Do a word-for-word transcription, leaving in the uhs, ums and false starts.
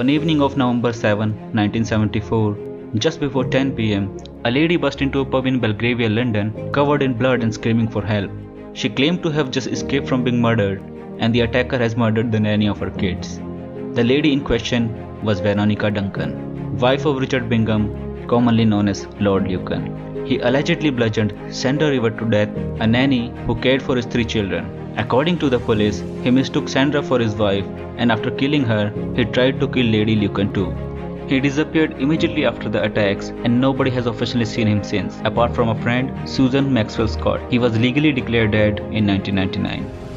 On evening of November seventh, nineteen seventy-four, just before ten p m, a lady burst into a pub in Belgravia, London, covered in blood and screaming for help. She claimed to have just escaped from being murdered, and the attacker has murdered the nanny of her kids. The lady in question was Veronica Duncan, wife of Richard Bingham, commonly known as Lord Lucan. He allegedly bludgeoned Sandra Rivett to death, a nanny who cared for his three children. According to the police, he mistook Sandra for his wife, and after killing her, he tried to kill Lady Lucan too. He disappeared immediately after the attacks, and nobody has officially seen him since, apart from a friend, Susan Maxwell-Scott. He was legally declared dead in nineteen ninety-nine.